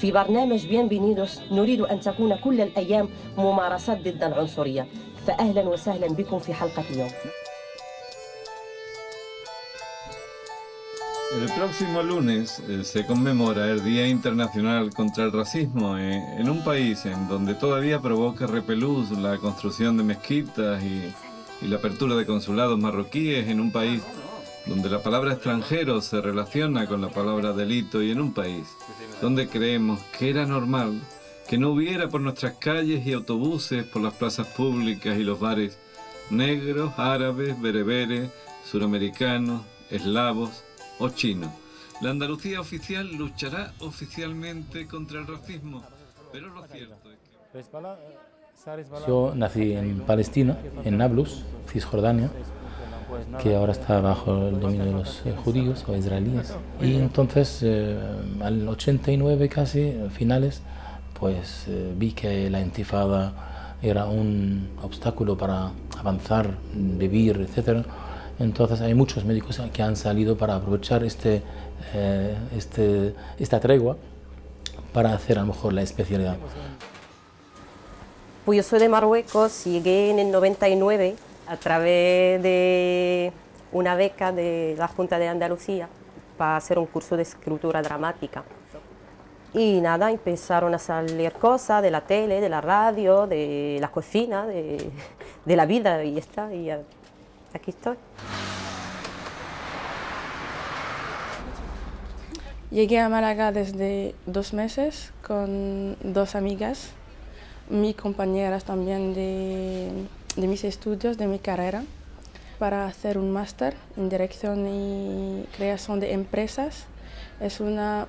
في برنامج بينبينيدوس نريد أن تكون كل الأيام ممارسات ضد العنصرية. فأهلا وسهلا بكم في حلقة اليوم. El próximo lunes se conmemora el Día Internacional contra el Racismo en un país en donde todavía provoca repelús la construcción de mezquitas y la apertura de consulados marroquíes, en un país donde la palabra extranjero se relaciona con la palabra delito y en un país donde creemos que era normal que no hubiera por nuestras calles y autobuses, por las plazas públicas y los bares, negros, árabes, bereberes, suramericanos, eslavos o chino. La Andalucía oficial luchará oficialmente contra el racismo, pero lo cierto es que... Yo nací en Palestina, en Nablus, Cisjordania, que ahora está bajo el dominio de los judíos o israelíes. Y entonces, al 89 casi, finales, pues vi que la intifada era un obstáculo para avanzar, vivir, etcétera. Entonces hay muchos médicos que han salido para aprovechar esta tregua para hacer a lo mejor la especialidad. Pues yo soy de Marruecos, llegué en el 99 a través de una beca de la Junta de Andalucía para hacer un curso de escritura dramática. Y nada, empezaron a salir cosas de la tele, de la radio, de la cocina, de la vida y ya está. Y aquí estoy. Llegué a Málaga desde 2 meses con 2 amigas, mis compañeras también de mis estudios, de mi carrera, para hacer un máster en dirección y creación de empresas. Es una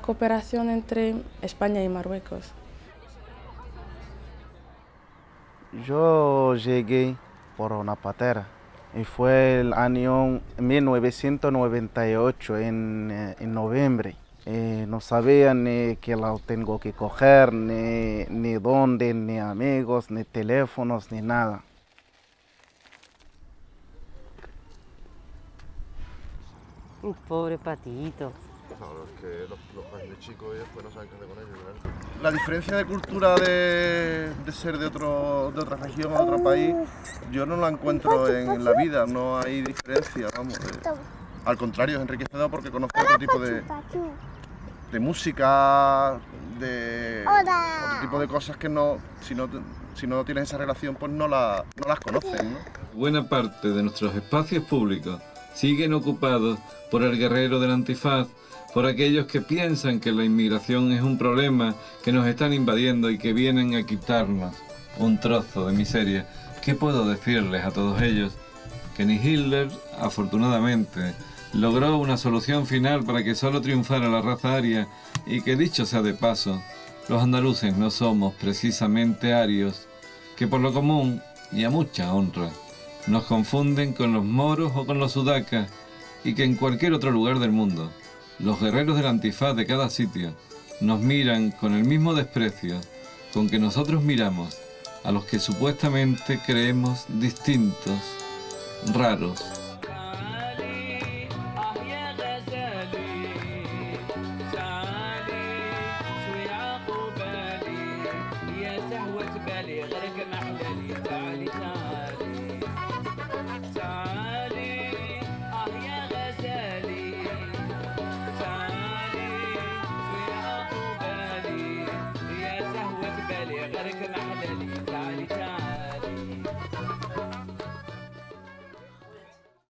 cooperación entre España y Marruecos. Yo llegué por una patera y fue el año 1998, en noviembre. No sabía ni que lo tengo que coger, ni dónde, ni amigos, ni teléfonos, ni nada. Un pobre patito. No, es que los países chicos ellos pues no saben qué hacer con ellos, ¿verdad? La diferencia de cultura de ser de otra región a otro país, yo no la encuentro en la vida, no hay diferencia, vamos. Al contrario, es enriquecedor porque conozco otro tipo de música, de otro tipo de cosas que no, si no tienes esa relación, pues no las conocen, ¿no? Buena parte de nuestros espacios públicos siguen ocupados por el guerrero del antifaz, por aquellos que piensan que la inmigración es un problema, que nos están invadiendo y que vienen a quitarnos un trozo de miseria. ¿Qué puedo decirles a todos ellos? Que ni Hitler, afortunadamente, logró una solución final para que solo triunfara la raza aria, y que, dicho sea de paso, los andaluces no somos precisamente arios, que por lo común y a mucha honra nos confunden con los moros o con los sudacas, y que en cualquier otro lugar del mundo los guerreros del antifaz de cada sitio nos miran con el mismo desprecio con que nosotros miramos a los que supuestamente creemos distintos, raros.